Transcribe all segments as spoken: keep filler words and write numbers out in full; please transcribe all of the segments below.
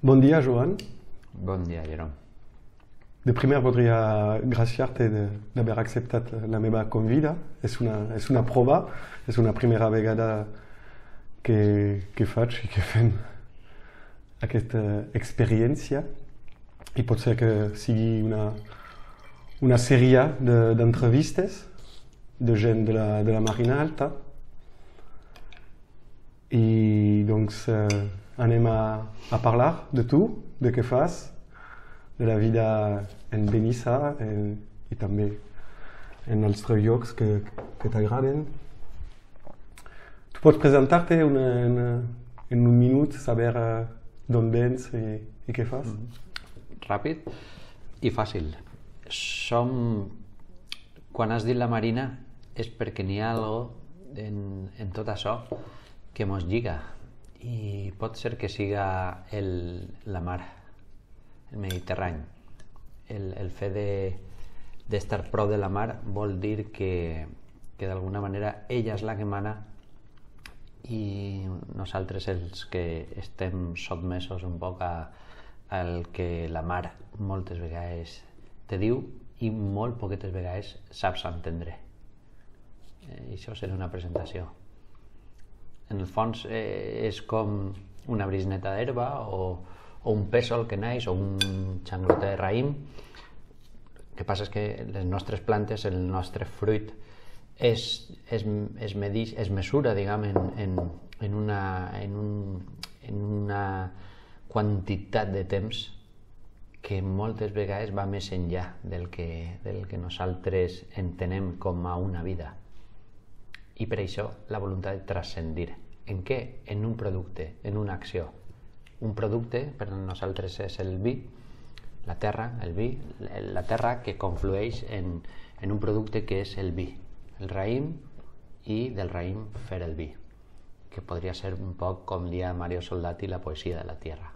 Bon dia, Joan. Bon dia, Jérôme. De primer voldria graciar-te d'haver acceptat la meva convida. És una, és una prova, és una primera vegada que, que faig i que fem aquesta experiència i pot ser que sigui una, una sèrie d'entrevistes de, de gent de la, de la Marina Alta i doncs eh, anem a, a parlar de tu, de què fas, de la vida en Benissa en, i també en altres llocs que, que t'agraden. Tu pots presentar-te en, en un minut, saber eh, d'on vens i, i què fas? Ràpid i fàcil. Som... Quan has dit la Marina és perquè n'hi ha algo en, en tot això que mos lliga i pot ser que siga el, la mar, el Mediterrani. El, el fet d'estar de, prop de la mar vol dir que, que d'alguna manera ella és la que mana i nosaltres els que estem sotmesos un poc a, al que la mar moltes vegades te diu i molt poquetes vegades saps entendre. Eh, això serà una presentació. En el fons eh, és com una brisneta d'herba o, o un pèsol que naix o un xanglot de raïm. El que passa és que les nostres plantes, el nostre fruit, es, es, es, medix, es mesura, diguem, en, en, en, una, en, un, en una quantitat de temps que moltes vegades va més enllà del que, del que nosaltres entenem com a una vida. I per això la voluntat de transcendir. En què? En un producte, en una acció. Un producte per nosaltres és el vi, la terra, el vi, la terra que conflueix en, en un producte que és el vi, el raïm, i del raïm fer el vi, que podria ser un poc com dia Mario Soldati la poesia de la tierra.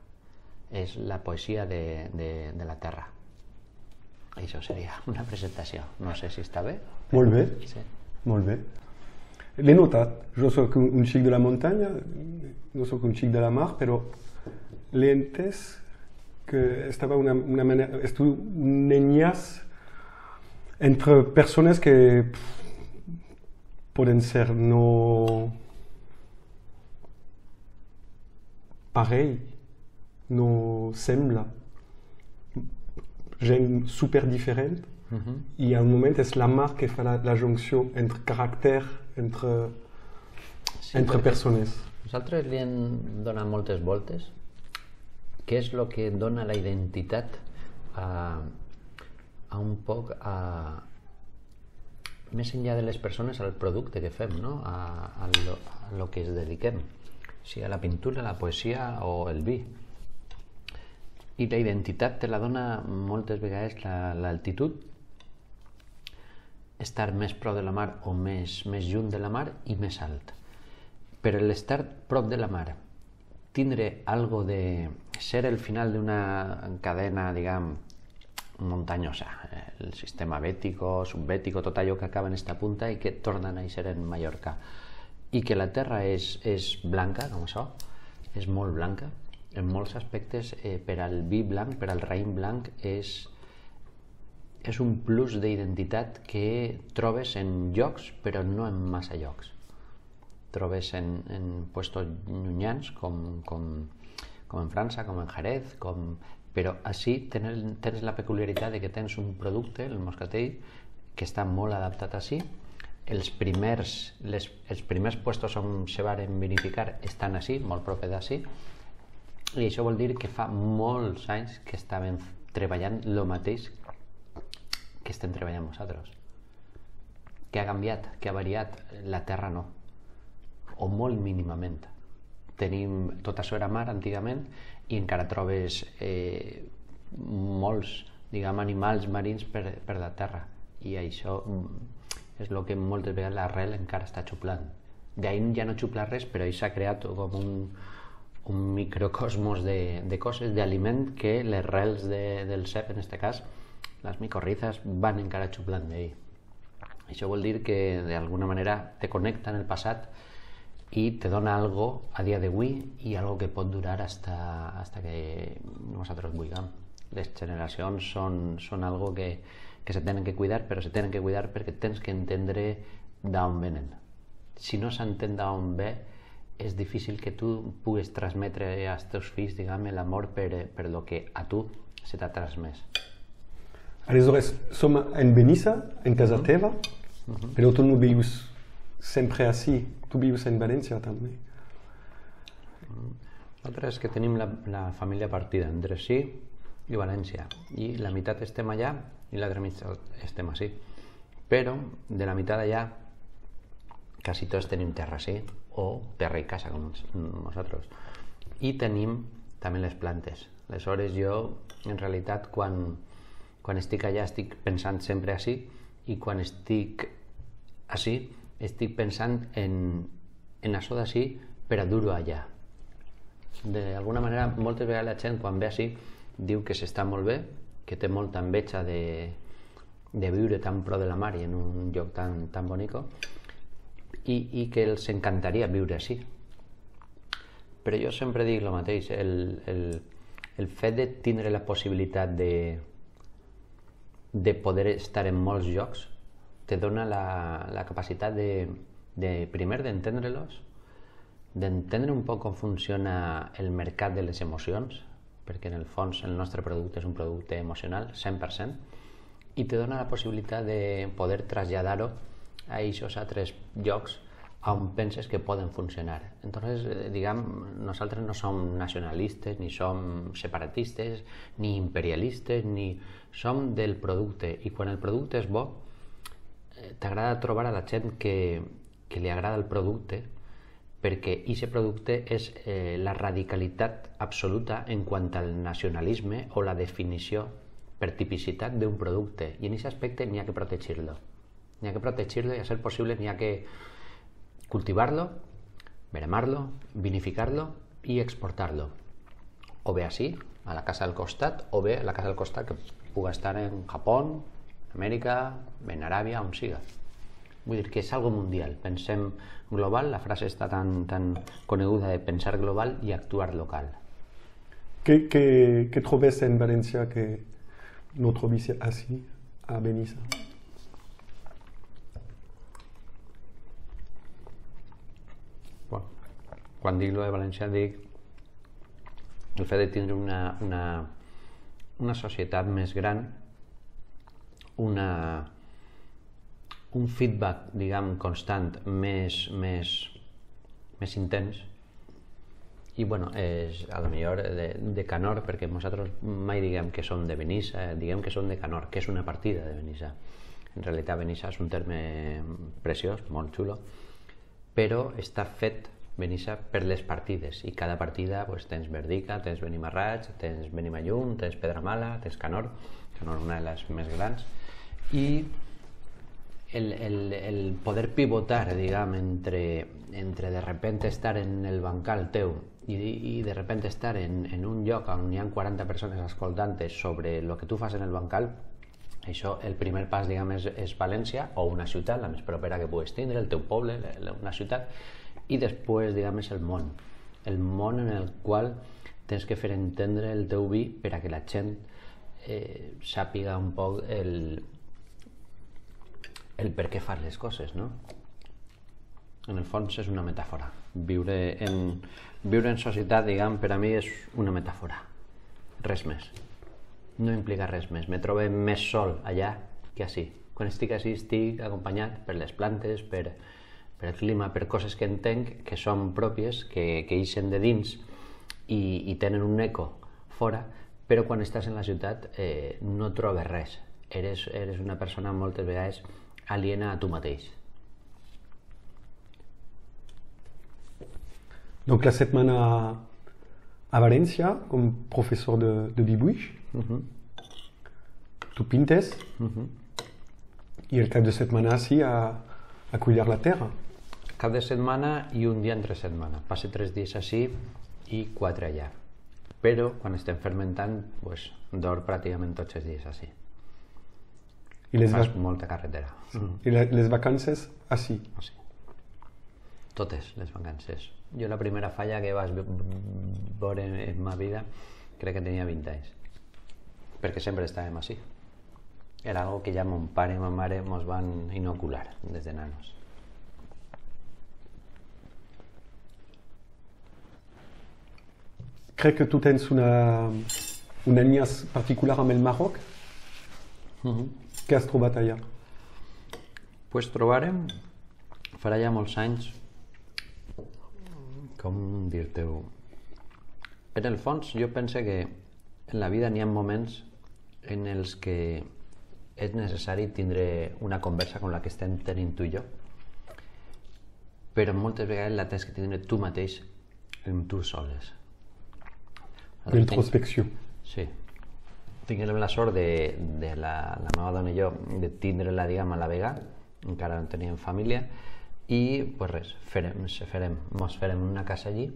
És la poesia de, de, de la terra. Això seria una presentació. No sé si està bé. Molt bé, sí. Molt bé. L'he notat. Jo soc un xic de la muntanya, no soc un xic de la mar, però l'he entès que estava una, una manera... Estu un enllaç entre persones que pff, poden ser no... parell, no sembla, gent super diferent, mm-hmm. I al moment és la mar que fa la, la junció entre caràcter, entre, sí, entre persones. Nosaltres li hem donat moltes voltes, que és el que dona la identitat a, a un poc a, més enllà de les persones, al producte que fem, no? A el que es dediquem, sigui a la pintura, la poesia o el vi. I la identitat te la dona moltes vegades l'altitud, estar més prop de la mar o més, més lluny de la mar i més alt. Però l'estar prop de la mar, tindre algo de ser el final d'una cadena, diguem, muntanyosa, el sistema bètico, subbètico, tot allò que acaba en esta punta i que torna a néixer en Mallorca. I que la terra és, és blanca, com això, és molt blanca. En molts aspectes, eh, per al vi blanc, per al raïm blanc, és, és un plus d'identitat que trobes en llocs, però no en massa llocs. Trobes en, en puestos llunyans, com, com, com en França, com en Jerez, com... però així tenen, tens la peculiaritat de que tens un producte, el moscatell, que està molt adaptat així. Els primers, les, els primers puestos on se varen vinificar estan així, molt proper d'ací. I això vol dir que fa molts anys que estàvem treballant el mateix que estem treballant nosaltres. Que ha canviat, que ha variat, la terra no. O molt mínimament. Tenim, tot això era mar antigament i encara trobes eh, molts, diguem, animals marins per, per la terra. I això és el que moltes vegades l'arrel encara està xuplant. D'ahir ja no xupla res, però ahir s'ha creat com un... un microcosmos de, de coses, d'aliment, que les rels de, del cep, en este cas, les micorrizas, van encara xuplant d'ell. Això vol dir que d'alguna manera te connecten el passat i te dona algo a dia d'avui i algo que pot durar hasta, hasta que nosaltres vulguem. Les generacions són, són algo que, que se tenen que cuidar, però se tenen que cuidar perquè tens que entendre d'on venen. Si no s'entén d'on ve, és difícil que tu puguis transmetre als teus fills, diguem, l'amor per, per lo que a tu se t'ha transmès. Aleshores, som en Benissa, en casa teva, mm-hmm. però tu no vius sempre així, tu vius en València també. Nosaltres que tenim la, la família partida entre si i València, i la meitat estem allà i l'altra meitat estem així. Però de la meitat allà quasi tots tenim terra així, o terra i casa com nosaltres. I tenim també les plantes. Aleshores jo, en realitat, quan, quan estic allà estic pensant sempre així, i quan estic així estic pensant en, en això d'ací per a dur-ho allà. D'alguna manera, moltes vegades la gent quan ve així diu que s'està molt bé, que té molta enveja de, de viure tan prop de la mar i en un lloc tan, tan bonico, i, i que els encantaria viure així. Però jo sempre dic el mateix, el, el, el fet de tindre la possibilitat de, de poder estar en molts llocs te dona la, la capacitat de, de primer d'entendre-los, d'entendre un poc com funciona el mercat de les emocions, perquè en el fons el nostre producte és un producte emocional, cent per cent, i te dona la possibilitat de poder traslladar-ho a aquests altres llocs on penses que poden funcionar. Entonces, diguem, nosaltres no som nacionalistes, ni som separatistes, ni imperialistes, ni som del producte, i quan el producte és bo, t'agrada trobar a la gent que, que li agrada el producte, perquè aquest producte és eh, la radicalitat absoluta en quant al nacionalisme o la definició per tipicitat d'un producte, i en aquest aspecte n'hi ha que protegir-lo. N'hi ha que protegir-lo i, a ser possible, n'hi ha que cultivar-lo, veremarlo, vinificar-lo i exportar-lo. O bé així, a la casa del costat, o bé a la casa del costat que pugui estar en Japó, Amèrica, en Aràbia, on siga. Vull dir que és algo mundial. Pensem global, la frase està tan, tan coneguda de pensar global i actuar local. Què, què, què trobes en València que no trobis així, a Benissa? Bueno, quan dic lo de València dic el fet de tindre una, una, una societat més gran, Una, un feedback, diguem, constant, més, més, més intens. I bueno, és a lo millor de, de Canor, perquè nosaltres mai diguem que som de Benissa, diguem que som de Canor, que és una partida de Benissa. En realitat Benissa és un terme preciós, molt xulo, però està fet Benissa per les partides, i cada partida pues, tens Verdica, tens Benimarraig, tens Benimallum, tens Pedramala, tens Canor, Canor una de les més grans, i el, el, el poder pivotar, diguem, entre, entre de repente estar en el bancal teu i, i de repente estar en, en un lloc on hi ha quaranta persones escoltantes sobre el que tu fas en el bancal, això, el primer pas, diguem, és, és València o una ciutat, la més propera que puguis tindre, el teu poble, una ciutat, i després, diguem, és el món, el món en el qual tens que fer entendre el teu vi per a que la gent eh, sàpiga un poc el, el per què fas les coses, no? En el fons és una metàfora. Viure en, viure en societat, diguem, per a mi és una metàfora. Res més. No implica res més. Me trobo més sol allà que així. Quan estic així estic acompanyat per les plantes, per... per el clima, per coses que entenc que són pròpies, que, que ixen de dins i, i tenen un eco fora, però quan estàs en la ciutat eh, no trobes res. Eres, eres una persona moltes vegades aliena a tu mateix. Donc la setmana a València, com professor de, de dibuix, uh-huh. tu pintes, uh-huh. i el cap de setmana sí a, a cuidar la terra. Cap de setmana i un dia entre setmana. Passe tres dies així i quatre allà. Però quan estem fermentant, pues, dor pràcticament tots els dies així. I les vac... molta carretera. Sí. Mm. I les vacances així. Així. totes les vacances. Jo la primera falla que vaig veure en ma vida crec que tenia vint anys, perquè sempre estàvem així. Era algo que ja mon pare i ma mare ens van inocular des de nanos. Crec que tu tens una línia particular amb el Marroc? Què has trobat allà? Doncs trobarem, farà ja molts anys, com dir-te-ho, en el fons jo penso que en la vida n'hi ha moments en els que és necessari tindre una conversa com la que estem tenint tu i jo, però moltes vegades la tens que tindre tu mateix amb tu soles. L'introspecció. Sí. Tinguem la sort de la meva dona i jo de tindre-la, diguem, a la Vega, encara no teníem família, i pues res, mos farem una casa allí,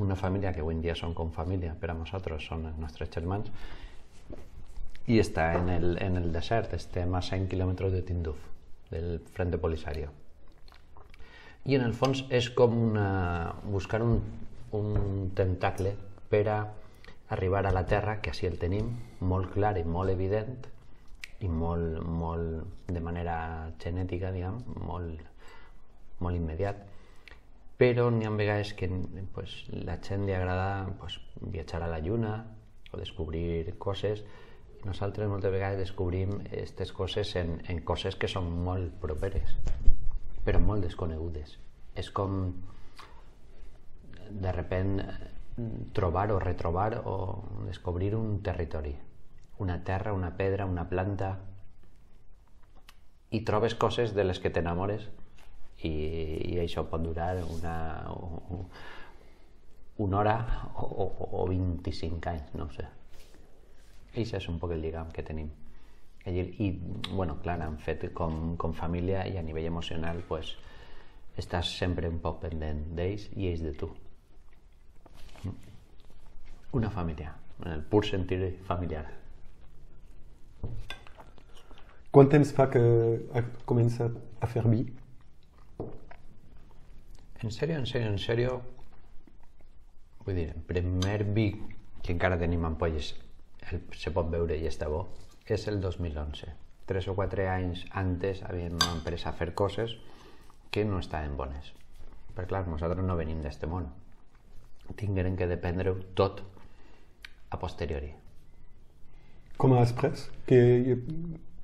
una família que avui en dia són com família, per a nosaltres són els nostres germans, i està en el desert, estem a cent quilòmetres de Tinduf, del front de Polisario. I en el fons és com buscar un tentacle per a arribar a la terra, que així el tenim, molt clar i molt evident, i molt de manera genètica, diguem, molt immediat, però n'hi ha vegades que la gent li agrada viatjar a la lluna o descobrir coses, i nosaltres moltes vegades descobrim aquestes coses en coses que són molt properes, però molt desconegudes. És com, de repente, trobar o retrobar o descobrir un territori, una terra, una pedra, una planta, i trobes coses de les que t'enamores, i això pot durar una hora o vint-i-cinc anys, no ho sé. I això és un poc el lligam que tenim. I, bueno, clar, hem fet com família, i a nivell emocional estàs sempre un poc pendent d'ells i ells de tu. Una família, en el pur sentit familiar. Quant temps fa que has començat a fer vi? En sèrio, en sèrio, en sèrio... Vull dir, el primer vi que encara tenim ampolles, se pot veure i està bo, és el dos mil onze. Tres o quatre anys antes havíem après a fer coses que no estaven bones. Perquè clar, nosaltres no venim d'este món. Tingueren que dependre-ho tot a posteriori. Com has pres?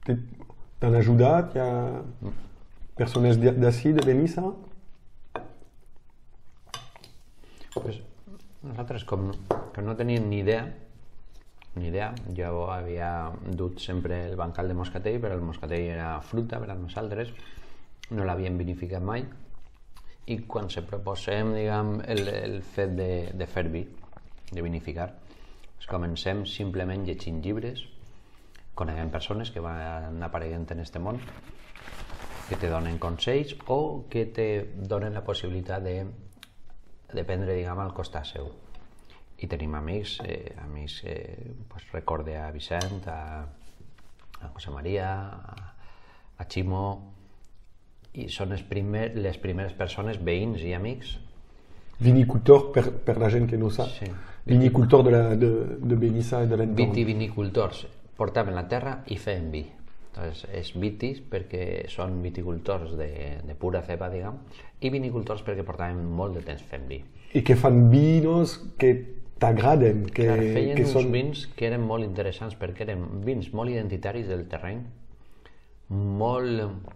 T'han ajudat? Hi ha persones d'ací, de Benissa? Nosaltres, com que no teníem ni idea, ni idea, jo havia dut sempre el bancal de Moscatel, però el Moscatel era fruta per a nosaltres, no l'havíem vinificat mai, i quan se proposem, diguem, el fet de fer vi, de vinificar, comencem simplement llegint llibres, coneguem persones que van apareguent en este món, que te donen consells o que te donen la possibilitat de prendre, diguem, al costat seu. I tenim amics, amics, recorde a Vicente, a José María, a Chimo, i són les primeres persones, veïns i amics. Vinicultor, per la gent que no sap. Vinicultor de Benissa i de l'entorn. Vitivinicultors. Portaven la terra i feien vi. És vitis perquè són viticultors de pura cepa, diguem, i vinicultors perquè portaven molt de temps fent vi. I que fan vinos que t'agraden. Feien uns vins que eren molt interessants perquè eren vins molt identitaris del terreny, molt...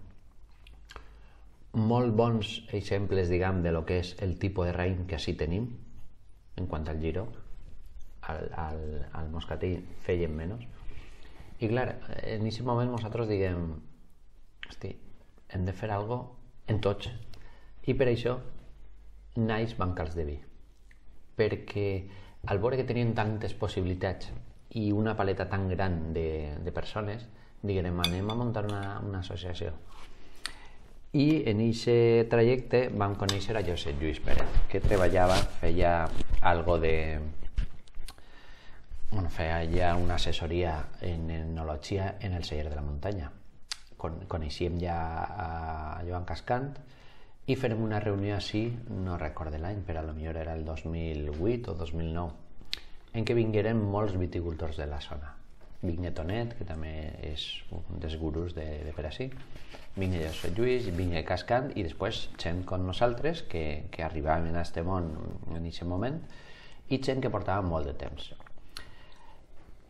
molt bons exemples, diguem, de lo que és el tipus de raïm que així tenim en quant al giro. Al moscatell feien menys, i clar, en aquest moment nosaltres diguem, hosti, hem de fer alguna cosa en tots, i per això naix Bancals de Vi, perquè al veure que tenien tantes possibilitats i una paleta tan gran de persones, diguem, anem a muntar una associació. I en aquest trajecte vam conèixer a Josep Lluís Pérez, que treballava, feia una assessoria en enologia en el celler de la muntanya. Coneixíem ja a Joan Cascant i farem una reunió així, no recorde l'any, però potser era el dos mil vuit o dos mil nou, en què vingueren molts viticultors de la zona. Vignetonet, que també és un dels gurus de, de per així, vinya de Josep Lluís, vinya de Cascant, i després gent com nosaltres, que, que arribàvem a este món en aquest moment, i gent que portava molt de temps.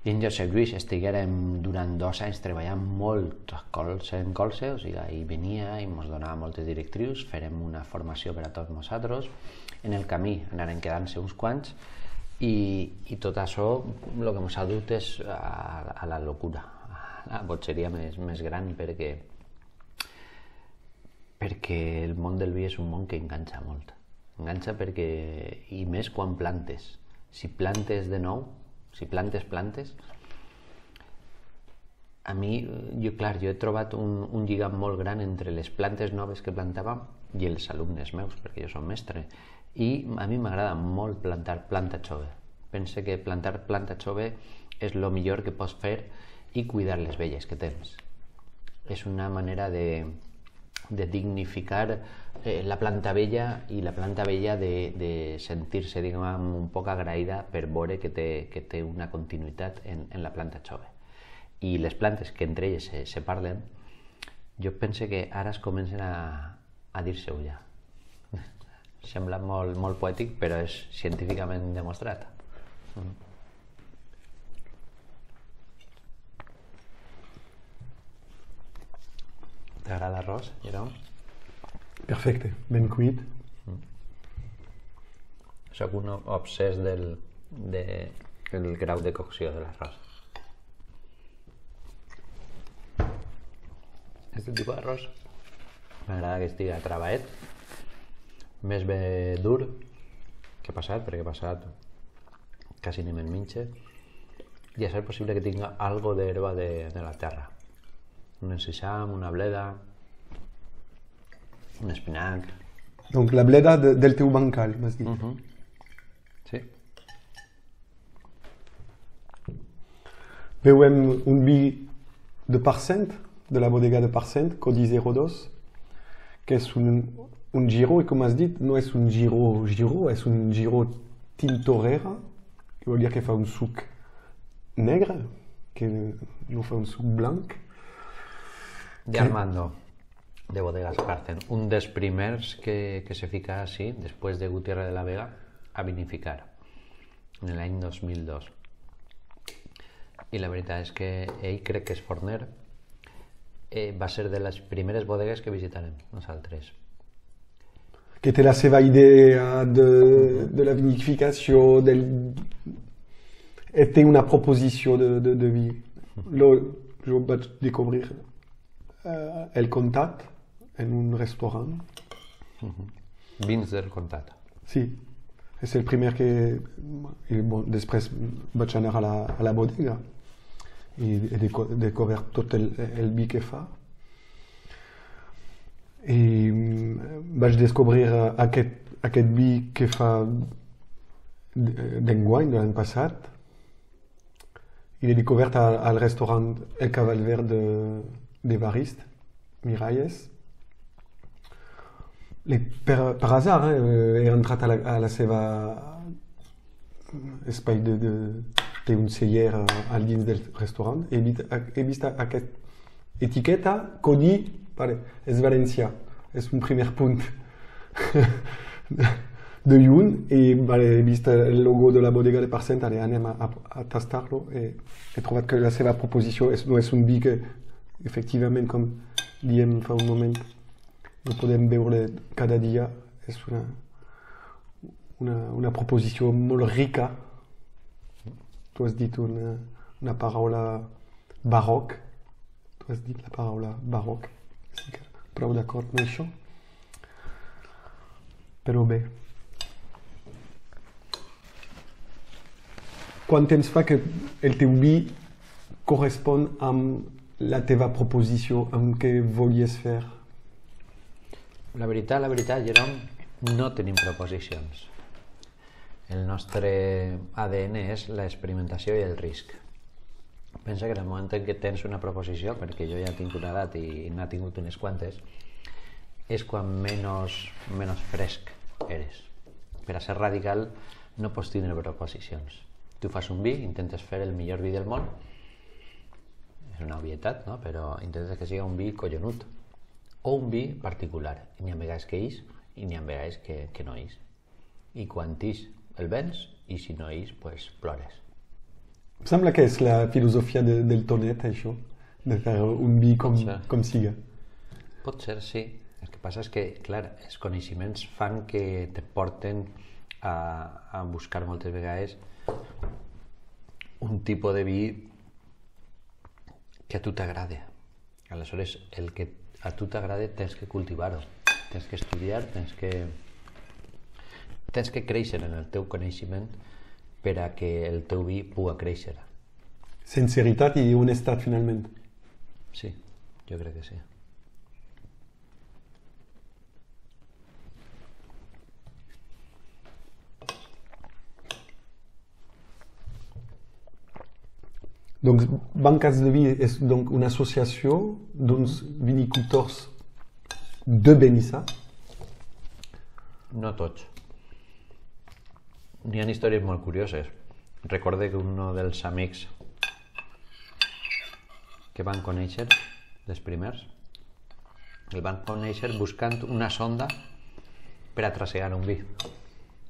I en Josep Lluís estiguérem durant dos anys treballant molt colze en colze, o sigui, i venia i ens donava moltes directrius, farem una formació per a tots nosaltres, en el camí anaren quedant-se uns quants, i, i tot això el que ens ha dut és a, a la locura, a la botxeria més, més gran, perquè, perquè el món del vi és un món que enganxa molt. Enganxa perquè, i més quan plantes, si plantes de nou, si plantes, plantes. A mi, jo, clar, jo he trobat un, un lligam molt gran entre les plantes noves que plantava i els alumnes meus, perquè jo soc mestre. I a mi m'agrada molt plantar planta jove. Pense que plantar planta jove és el millor que pots fer i cuidar les velles que tens. És una manera de, de dignificar eh, la planta vella, i la planta vella de, de sentir-se, diguem, un poc agraïda per veure que té, que té una continuïtat en, en la planta jove. I les plantes que entre elles se, se parlen, jo penso que ara es comencen a, a dir-se-ho ja. Sembla molt, molt poètic, però és científicament demostrat. Mm. T'agrada l'arròs, Jérôme? Perfecte, ben cuit. Mm. Soc un obsès del, de, del grau de cocció de l'arròs. Aquest tipus d'arròs m'agrada que estigui treballat, més bé dur que passat, perquè passat quasi ni me'n menja, i a ser possible que tinga algo d'herba de, de la terra. Un encisam, una bleda, un espinac... Donc la bleda de, del teu bancal, m'has dit. Uh-huh. Sí. Veuem un vi de Parcent, de la bodega de Parcent, Codi zero dos, que és un, un giro, i com has dit, no és un giro giro, és un giro tintorera, que vol dir que fa un suc negre, que no fa un suc blanc. De Armando, de Bodegas Carsen, un dels primers que, que se fica així, després de Gutiérrez de la Vega, a vinificar, en l'any dos mil dos. I la veritat és que ell, crec que és forner, eh, va ser de les primeres bodegues que visitarem nosaltres. Que té la seva idea de, de la vinificació, del... té una proposició de, de, de vi. Lo, jo vaig descobrir Uh, el Contat en un restaurant. Uh-huh. Vins del Contat. Sí, és el primer que... I, bon, després vaig anar a la, a la bodega i he descobert tot el, el vi que fa. I vaig descobrir aquest, aquest vi que fa d'enguany, de l'any passat. I l'he descobert al, al restaurant El Cavall Verd de d'Evarist, Miralles. Per, per azar, eh, he entrat a la, a la seva espai de, de, de un celler al dins del restaurant, he, vist, he vist aquesta etiqueta, Codi, vale, és Valencia, és un primer punt de lluny, i vale, he vist el logo de la bodega de Parcent, allez, anem a, a, a tastar-lo, i he trobat que la seva proposició és, no és un vi que efectivament, com diem fa un moment, no podem veure cada dia, és una, una, una proposició molt rica. Tu has dit una, una paraula barroc, tu has dit la paraula barroc, estic prou d'acord amb això, però bé. Quant temps fa que el teu vi correspon amb la teva proposició, amb què volies fer? La veritat, la veritat, Jérôme, no tenim proposicions. El nostre A D N és l'experimentació i el risc. Pensa que en el moment en què tens una proposició, perquè jo ja tinc una edat i n'ha tingut unes quantes, és quan menys menys fresc eres. Per a ser radical no pots tindre proposicions. Tu fas un vi, intentes fer el millor vi del món, és una obvietat, no? Però intentes que sigui un vi collonut o un vi particular. N'hi ha vegades que és i n'hi ha vegades que, que no és. I quan és el vens i si no és, pues, plores. Em sembla que és la filosofia de, del Tonet, això, de fer un vi com, com siga. Pot ser, sí. El que passa és que, clar, els coneixements fan que te porten a, a buscar moltes vegades un tipus de vi que a tu t'agrada. Aleshores, el que a tu t'agrada tens que cultivar-ho, tens que estudiar, tens que, tens que créixer en el teu coneixement per a que el teu vi pugui créixer. Sinceritat i honestat, finalment. Sí, jo crec que sí. Donc, Bancals de Vi és donc una associació d'uns vinicultors de Benissa? No tots. Hi ha històries molt curioses. Recorde que un dels amics que van conèixer, dels primers, el van conèixer buscant una sonda per a trasegar un vi.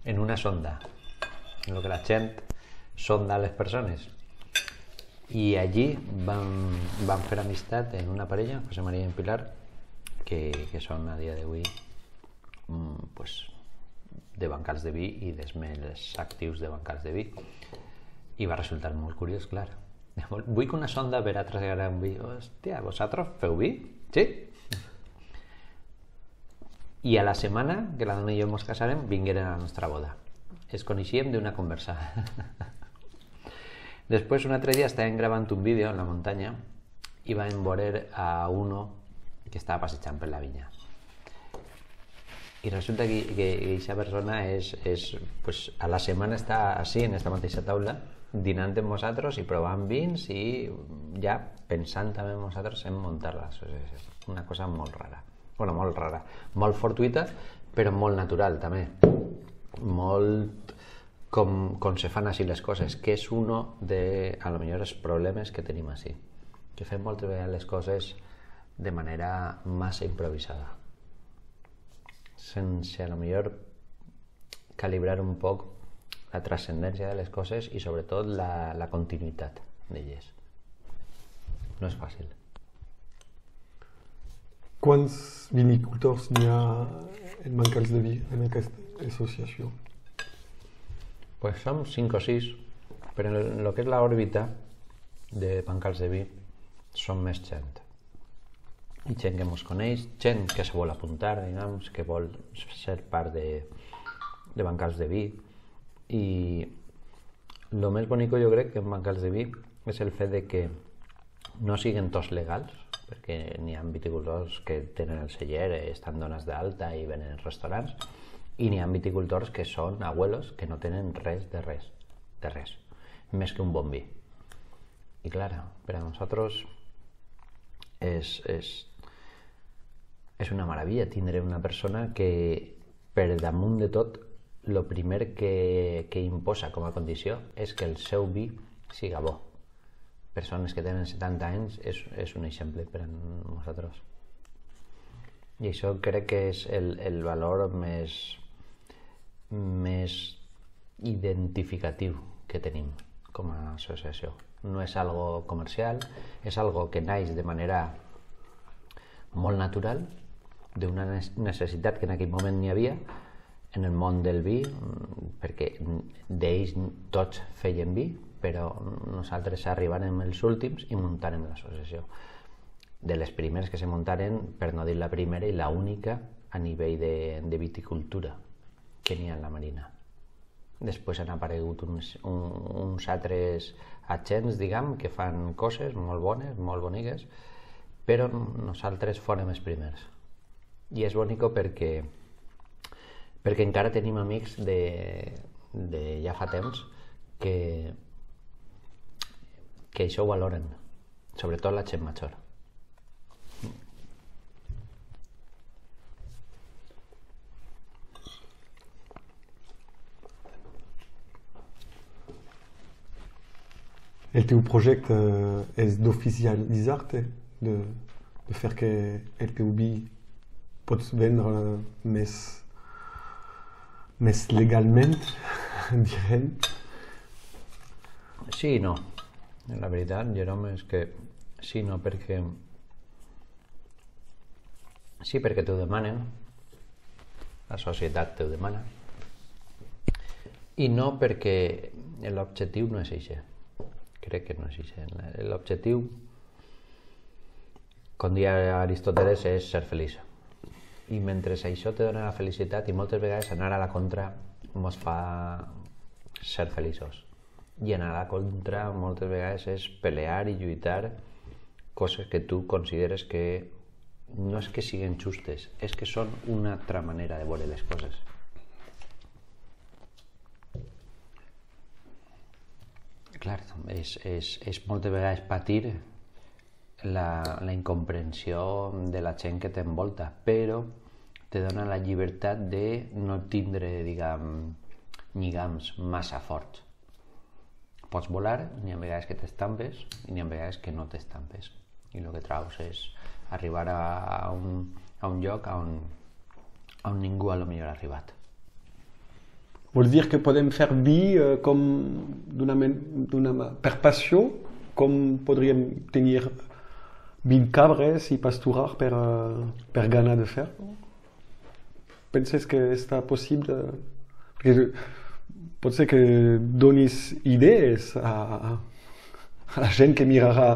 En una sonda. En el que la gent sonda les persones. I allí van, van fer amistat en una parella, José María i Pilar, que, que són a dia d'avui pues, de Bancals de Vi i dels més actius de Bancals de Vi. I va resultar molt curiós, clar. Vull que una sonda per a trasegar un vi. Hòstia, vosaltres feu vi? Sí? I a la setmana que la dona i jo ens casarem vingueren a la nostra boda. Es coneixíem d'una conversa. Després, un altre dia, estàvem gravant un vídeo en la muntanya i vam veure a uno que estava passejant per la vinya. I resulta que aquesta persona és, és, pues, a la setmana està així, en aquesta mateixa taula, dinant amb vosaltres i provant vins i ja pensant també amb vosaltres en muntar-la. És una cosa molt rara. Bueno, molt rara. Molt fortuita, però molt natural, també. Molt... Com, com se fan així les coses, que és un de, a lo millor, els problemes que tenim així. Que fem moltes vegades les coses de manera massa improvisada. Sense, a lo millor, calibrar un poc la transcendència de les coses i, sobretot, la, la continuïtat d'elles. No és fàcil. Quants vinicultors n'hi ha en Bancals de Vi en aquesta associació? Pues som cinc o sis, però en el que és l'òrbita de Bancals de Vi som més gent. I gent que ens coneix, gent que se vol apuntar, diguem, que vol ser part de, de Bancals de Vi. I el més bonic, jo crec, que en Bancals de Vi és el fet de que no siguin tots legals, perquè n'hi ha viticultors que tenen el celler, estan dones d'alta i venen als restaurants, i n'hi ha viticultors que són abuelos que no tenen res de res, de res, més que un bon vi. I clar, per a nosaltres és, és, és una meravella tindre una persona que per damunt de tot el primer que, que imposa com a condició és que el seu vi siga bo. Persones que tenen setanta anys és, és un exemple per a nosaltres. I això crec que és el, el valor més... més identificatiu que tenim com a associació. No és algo comercial, és algo que naix de manera molt natural, d'una necessitat que en aquell moment n'hi havia en el món del vi, perquè d'ells tots feien vi, però nosaltres arribàrem els últims i muntàrem l'associació. De les primeres que se muntaren, per no dir la primera i la única a nivell de, de viticultura que n'hi ha en la Marina. Després han aparegut uns, un, uns altres agents, diguem, que fan coses molt bones, molt boniques, però nosaltres fòrem els primers. I és bonico perquè, perquè encara tenim amics de, de ja fa temps que, que això ho valoren, sobretot la gent major. El teu projecte és d'oficialitzar-te, de, de fer que el teu vi pots vendre més, més legalment, diguem. Sí i no. La veritat, Jérôme, és que sí i no, perquè... Sí, perquè t'ho demanen, la societat t'ho demana, i no perquè l'objectiu no és això. Crec que no existe. El objetivo, con día Aristóteles, es ser feliz. Y mientras eso te dona la felicidad, y muchas veces anar a la contra nos fa ser felices. Y anar a la contra muchas veces es pelear y lluitar cosas que tú consideres que no es que siguen justes, es que son una otra manera de ver las cosas. Clar, és, és, és moltes vegades patir la, la incomprensió de la gent que t'envolta, però te dona la llibertat de no tindre, diguem, lligams massa forts. Pots volar, n'hi ha vegades que t'estampes i n'hi ha vegades que no t'estampes. I el que traus és arribar a, a, un, a un lloc on, on ningú a lo millor ha arribat. Vol dir que podem fer vi eh, com d'una d'una per passió, com podríem tenir vint cabres i pasturar per eh, per gana de fer. Penses que està possible? Perquè pot ser que donis idees a, a la gent que mirarà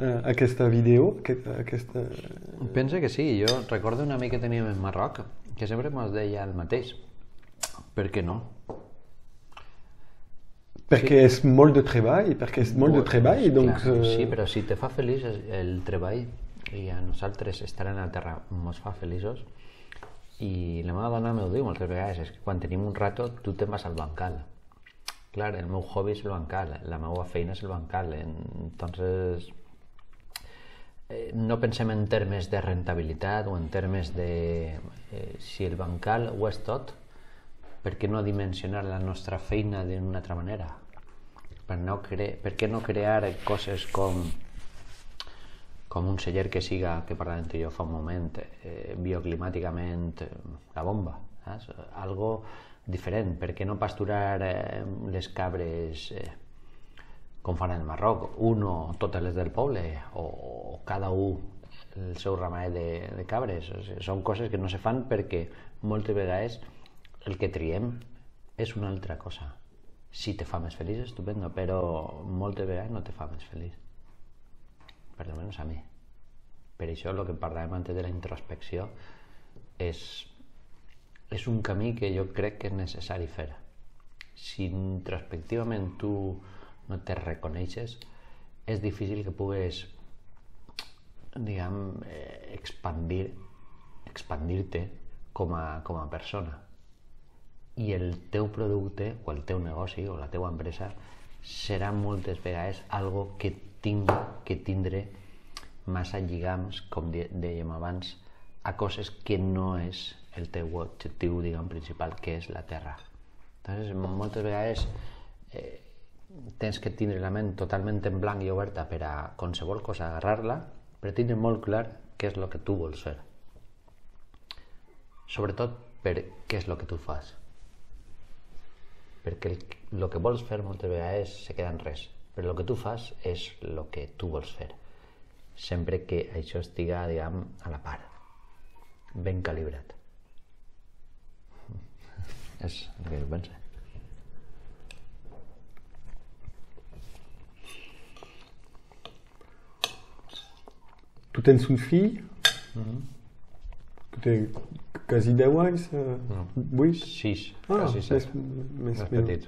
eh, aquesta vídeo, aquest, aquesta. Pensa que sí. Jo recordo un amic que teníem en Marroc que sempre mos deia el mateix. Per què no? Perquè és molt de treball, perquè és molt de treball, doncs... Sí, però si te fa feliç el treball, i a nosaltres estar en la terra ens fa feliços, i la meva dona m'ho diu moltes vegades, és que quan tenim un rato tu te'n vas al bancal. Clar, el meu hobby és el bancal, la meva feina és el bancal, entonces no pensem en termes de rentabilitat o en termes de si el bancal ho és tot. Per què no dimensionar la nostra feina d'una altra manera? Per, no per què no crear coses com, com un celler que siga, que parlàvem jo fa un moment, eh, bioclimàticament la bomba, saps? Algo diferent. Per què no pasturar eh, les cabres eh, com fan al Marroc, uno o totes les del poble, o, o cada un el seu ramat de, de cabres? O sigui, són coses que no se fan perquè moltes vegades el que triem és una altra cosa. Si te fa més feliç, estupendo, però moltes vegades no te fa més feliç. Per almenys a mi. Per això el que parlàvem antes de la introspecció és, és un camí que jo crec que és necessari fer. Si introspectivament tu no te reconeixes, és difícil que pugues, diguem, expandir, expandir-te com a, com a persona. I el teu producte, o el teu negoci, o la teua empresa, serà moltes vegades algo que tingui que tindre massa lligams, com dèiem abans, a coses que no és el teu objectiu, diguem, principal, que és la terra. Entonces, moltes vegades eh, tens que tindre la ment totalment en blanc i oberta per a qualsevol cosa agarrar-la, però tindre molt clar què és el que tu vols fer. Sobretot per què és el que tu fas. Perquè el, el que vols fer moltes vegades se queda en res, però el que tu fas és el que tu vols fer, sempre que això estiga, diguem, a la part, ben calibrat. És el que jo penso. Tu tens un fill, mm-hmm. que té quasi deu anys, vuit? Sis, quasi set, més petit.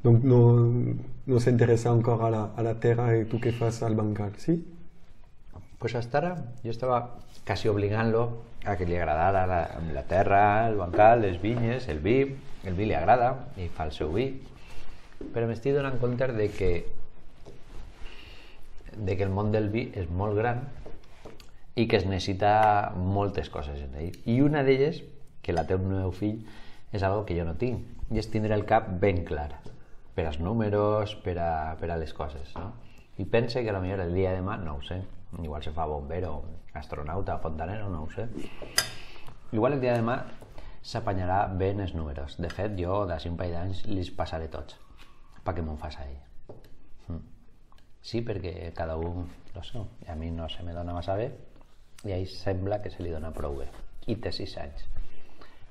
Doncs no s'interessa encara a la terra i tu què fas al bancal, sí? Pues hasta ara jo estava quasi obligant-lo a que li agradara la terra, el bancal, les vinyes, el vi. El vi li agrada i fa el seu vi. Però m'estic donant compte de que el món del vi és molt gran i que es necessita moltes coses en ell. I una d'elles, que la té un meu fill, és algo que jo no tinc, i és tindre el cap ben clar. per als números, per a, per a les coses, no? I pense que potser el dia de demà, no ho sé, igual se fa bombero, astronauta, fontanero, no ho sé, igual el dia de demà s'apanyarà ben els números. De fet, jo de cinc d'anys els passaré tots, perquè m'ho fas a ell. Sí, perquè cada un lo seu, i a mi no se me dona massa bé, i a ell sembla que se li dona prou bé, i té sis anys.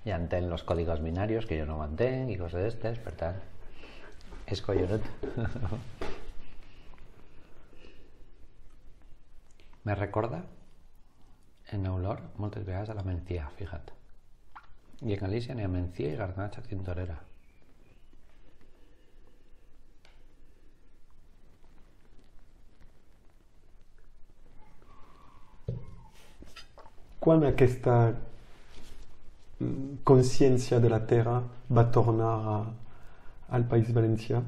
Ja entén els códigos binarios, que jo no ho entenc, i coses d'estes, per tant, és collonut. Me recorda en olor moltes vegades a la mencía, fija't. I en Galícia n'hi ha mencía i garnatxa tintorera. Quan aquesta consciència de la terra va tornar al País Valencià?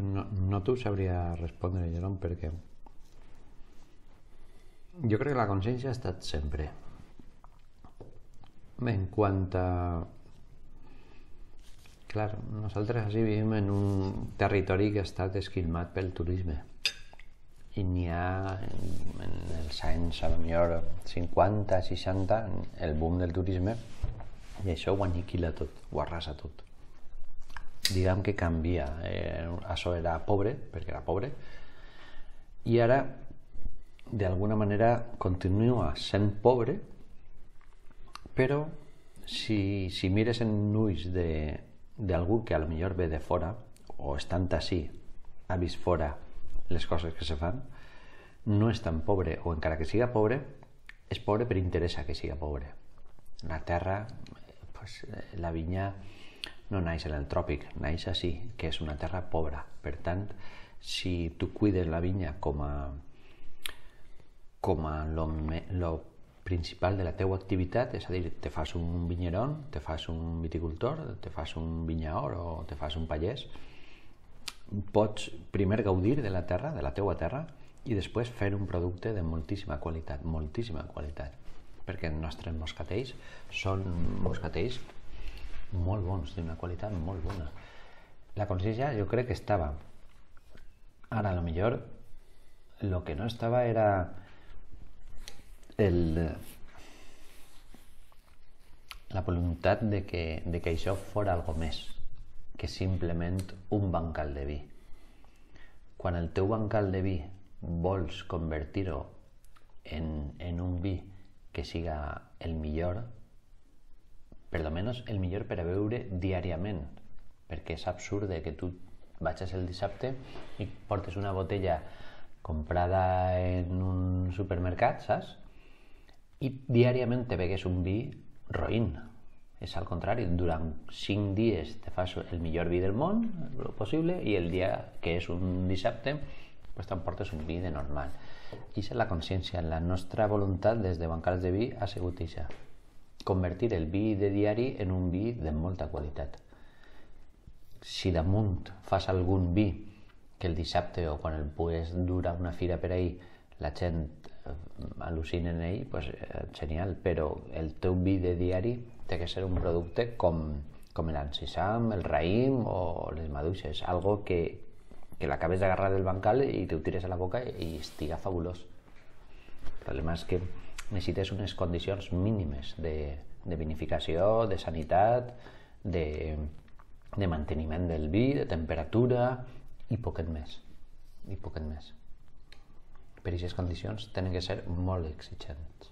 No, no t'ho sabria respondre, Jérôme, perquè jo crec que la consciència ha estat sempre. Bé, en quant a... Clar, nosaltres així vivim en un territori que ha estat esquilmat pel turisme. I n'hi ha, en els anys, a lo millor, cinquanta, seixanta, el boom del turisme, i això ho aniquila tot, ho arrasa tot. Diguem que canvia, això era pobre, perquè era pobre, i ara d'alguna manera continua sent pobre, però si mires en ulls d'algú que potser ve de fora o estant així ha vist fora les coses que se fan, no és tan pobre, o encara que siga pobre, és pobre per interessa que siga pobre. La terra, la vinya, no naix en el tròpic, naix així, que és una terra pobra. Per tant, si tu cuides la vinya com a lo principal de la teua activitat, és a dir, te fas un vinyeron, te fas un viticultor, te fas un vinyaor o te fas un pallès, pots primer gaudir de la terra, de la teua terra, i després fer un producte de moltíssima qualitat, moltíssima qualitat. Perquè els nostres moscatells són moscatells molt bons, d'una qualitat molt bona. La consciència jo crec que estava. Ara, potser, el que no estava era la voluntat de que això fos algo més que simplement un bancal de vi. Quan el teu bancal de vi vols convertir-ho en un vi que siga el millor, per almenys el millor per a beure diàriament, perquè és absurd que tu vagis el dissabte i portes una botella comprada en un supermercat, saps? I diàriament te begues un vi roïn. És al contrari, durant cinc dies te fas el millor vi del món, el possible, i el dia que és un dissabte te'n portes un vi de normal. I és la consciència, la nostra voluntat des de Bancals de Vi ha sigut això. Convertir el vi de diari en un vi de molta qualitat. Si damunt fas algun vi que el dissabte o quan el pugues dur a una fira per ahir la gent al·lucina en ell, doncs genial, però el teu vi de diari ha de ser un producte com l'encissam, el raïm o les maduixes, algo que l'acabes d'agarrar del bancal i te ho tires a la boca i estiga fabulós. El problema és que necessites unes condicions mínimes de vinificació, de sanitat, de manteniment del vi, de temperatura i poquet més. I poquet més. Per aquestes condicions tenen que ser molt exigents.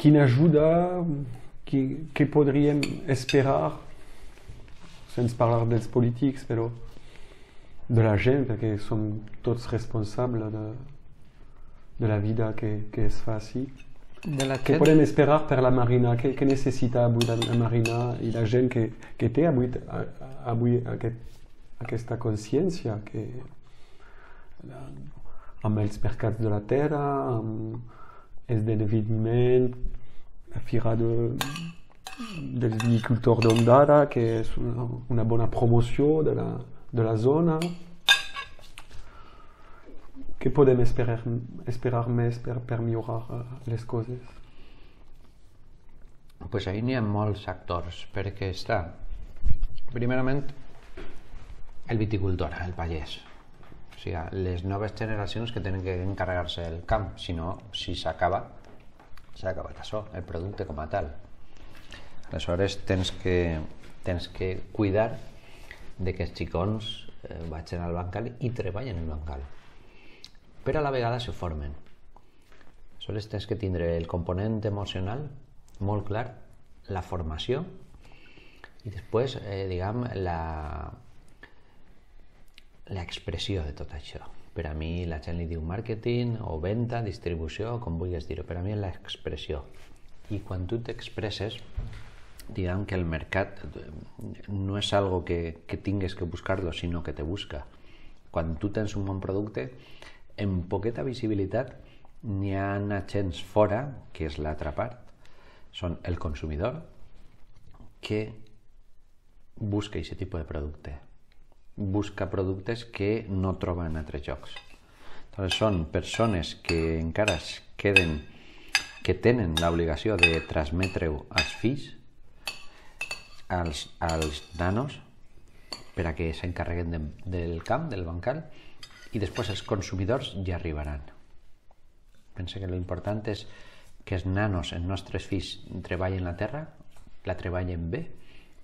Quina ajuda, què podríem esperar, sense parlar dels polítics, però de la gent, perquè som tots responsables de la vida que es fa així. Què podem esperar per la Marina? Què necessita avui la Marina i la gent que té avui aquesta consciència amb els mercats de la terra, amb l'esdeveniment, la fira dels viticultors d'Ondara, que és una bona promoció de la de la zona. que podem esperar, esperar més per, per millorar les coses? Pues ahí n'hi ha molts actors, perquè està, primerament, el viticultor, el pagès. O sigui, les noves generacions que tenen que encarregar-se del camp, si no, si s'acaba, s'ha acabat això, el producte com a tal. Aleshores, tens que, tens que cuidar de que els xicons vagin al bancal i treballen en el bancal, però a la vegada se formen. Aleshores, tens que tindre el component emocional molt clar, la formació i després, eh, diguem, la l'expressió de tot això. Per a mi la gent li diu màrqueting o venda, distribució, com vulguis dir-ho, per a mi és l'expressió. I quan tu t'expresses, diguem que el mercat no és algo que, que tingues que buscar-lo, sinó que te busca. Quan tu tens un bon producte, en poqueta visibilitat n'hi ha agents fora, que és l'altra part, són el consumidor que busca aquest tipus de producte, busca productes que no troba en altres jocs. Aleshores, són persones que encara es queden, que tenen l'obligació de transmetre-ho als fills, als, als nanos, per a que s'encarreguen de, del camp, del bancal, i després els consumidors ja arribaran. Penso que l'important és que els nanos, els nostres fills, treballen la terra, la treballen bé,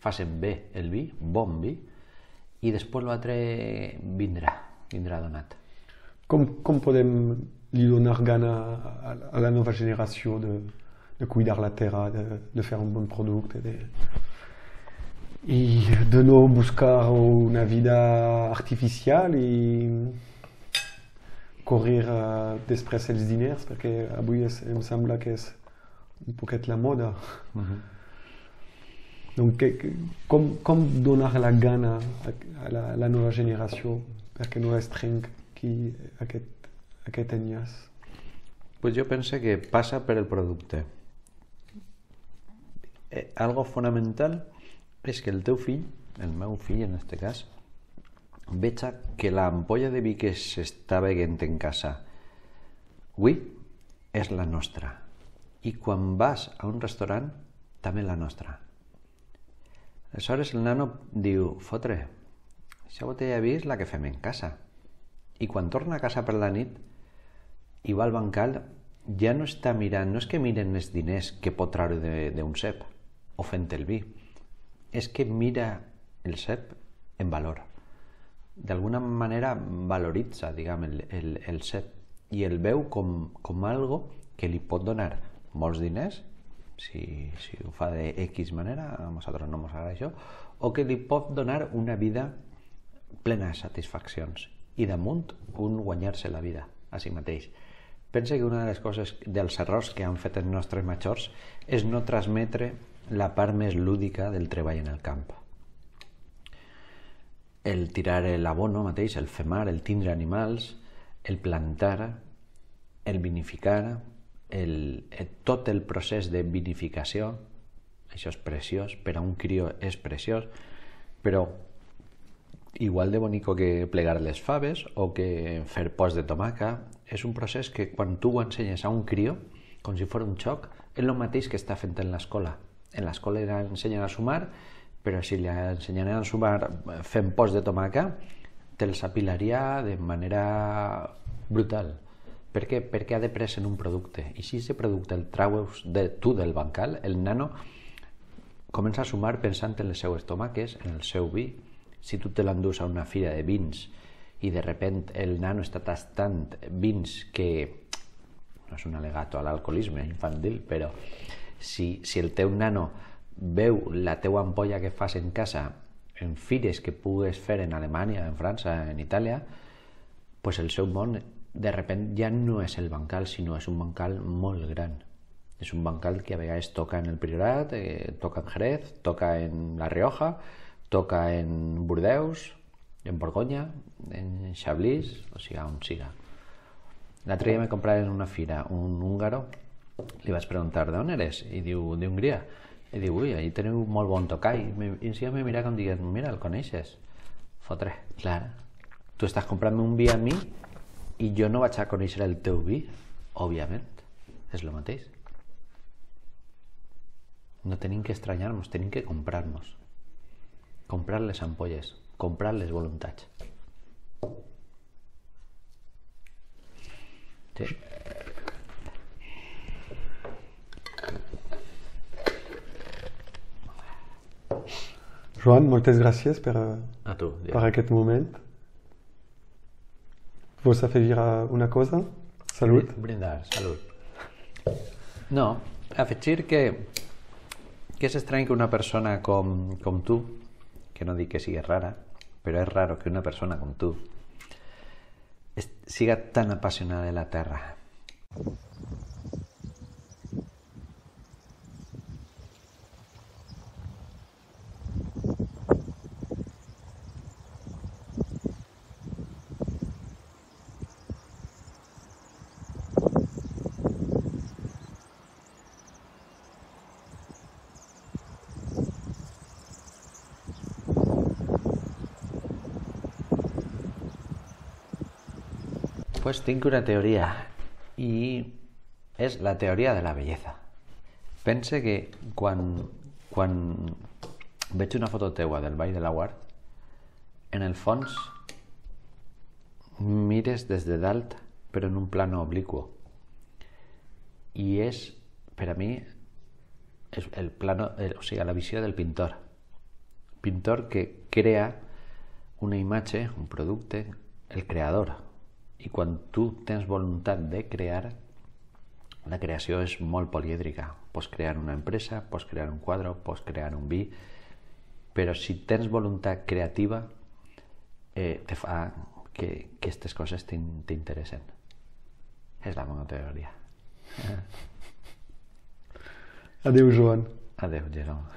facin bé el vi, bon vi, i després l'altre vindrà, vindrà donat. Com, com podem li donar gana a, a la nova generació de, de cuidar la terra, de, de fer un bon producte, de, i de no buscar una vida artificial i correr uh, després els diners, perquè avui es, em sembla que és un poquet la moda. Uh-huh. Donc, que, com, com donar la gana a, a, la, a la nova generació perquè no es trenqui aquest, aquest enllaç? Pues jo penso que passa per el producte. Eh, algo fonamental és que el teu fill, el meu fill en aquest cas, veig que l'ampolla de vi que s'està veient en casa avui és la nostra, i quan vas a un restaurant també la nostra. Aleshores el nano diu, fotre, aquesta botella de vi és la que fem en casa, i quan torna a casa per la nit i va al bancal ja no està mirant, no és que miren els diners que pot treure d'un cep o fent el vi, és que mira el cep en valor. D'alguna manera valoritza, diguem, el, el, el cep, i el veu com, com algo que li pot donar molts diners, si, si ho fa de X manera, a nosaltres no ens agrada això, o que li pot donar una vida plena de satisfaccions i damunt un guanyar-se la vida a si mateix. Pensa que una de les coses dels errors que han fet els nostres majors és no transmetre la part més lúdica del treball en el camp. El tirar l'abono mateix, el femar, el tindre animals, el plantar, el vinificar, el, el, tot el procés de vinificació, això és preciós, per a un crió és preciós, però igual de bonico que plegar les faves o que fer pols de tomaca, és un procés que quan tu ho ensenyes a un crió, com si fos un xoc, és el mateix que està fent en l'escola. En l'escola l'ensenyen a sumar, però si li ensenyaran a sumar fent pols de tomaca, te'ls apilaria de manera brutal. Per què? Perquè ha de pres en un producte. I si aquest producte el traues de tu del bancal, el nano comença a sumar pensant en les seues tomaques, en el seu vi. Si tu te l'endús a una fira de vins i de repente el nano està tastant vins que... no és un al·legato a l'alcoholisme infantil, però si, si el teu nano veu la teua ampolla que fas en casa en fires que pugues fer en Alemanya, en França, en Itàlia, pues el seu món de repente ja no és el bancal, sinó és un bancal molt gran. És un bancal que a vegades toca en el Priorat, eh, toca en Jerez, toca en la Rioja, toca en Burdeos, en Borgoña, en Chablis, o sigui, on siga. L'altre dia me comprava en una fira un húngaro, li vaig preguntar d'on eres i diu d'Hongria. I diu, ui, allà teniu molt bon tocall. I si em mira com digues, mira, el coneixes? Fotre, clar, tu estàs comprant un vi a mi i jo no vaig a conèixer el teu vi, òbviament, és el mateix. No tenim que estranyar-nos, tenim que comprar-nos. Comprar les ampolles, comprar les voluntats. Sí. Joan, moltes gràcies per, a tu, ja. per aquest moment. Vols afegir una cosa? Salut. Brindar, salut. No, afegir que, que és estrany que una persona com, com tu, que no dic que sigui rara, però és raro que una persona com tu es, siga tan apassionada de la terra. Pues tinc una teoria, i és la teoria de la bellesa. Pense que quan, quan veig una foto teua del Vall de l'Aguard, en el fons mires des de dalt, però en un plano obliquo. I és, per a mi, és el plano, el, o sigui, la visió del pintor. Pintor que crea una imatge, un producte, el creador. I quan tu tens voluntat de crear, la creació és molt polièdrica. Pots crear una empresa, pots crear un quadre, pots crear un vi, però si tens voluntat creativa, eh, te fa que aquestes coses t'interessen. És la meva teoria. Adéu, Joan. Adéu, Jérôme.